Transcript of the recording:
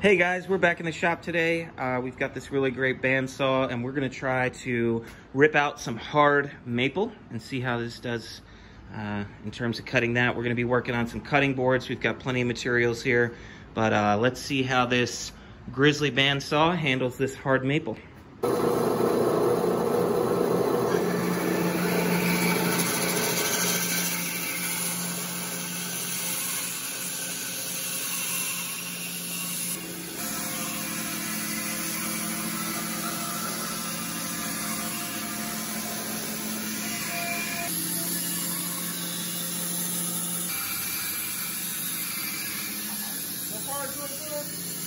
Hey guys, we're back in the shop today. We've got this really great bandsaw and we're gonna try to rip out some hard maple and see how this does in terms of cutting that. We're gonna be working on some cutting boards. We've got plenty of materials here, but let's see how this Grizzly bandsaw handles this hard maple. All right, good.